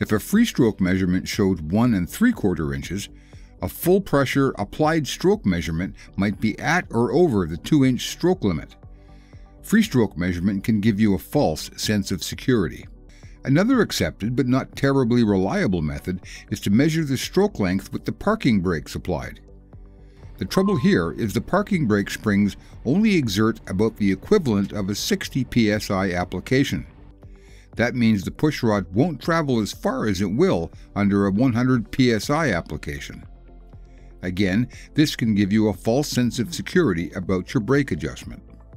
If a free stroke measurement showed 1 3/4 inches, a full pressure applied stroke measurement might be at or over the 2-inch stroke limit. Free stroke measurement can give you a false sense of security. Another accepted but not terribly reliable method is to measure the stroke length with the parking brakes applied. The trouble here is the parking brake springs only exert about the equivalent of a 60 psi application. That means the pushrod won't travel as far as it will under a 100 psi application. Again, this can give you a false sense of security about your brake adjustment.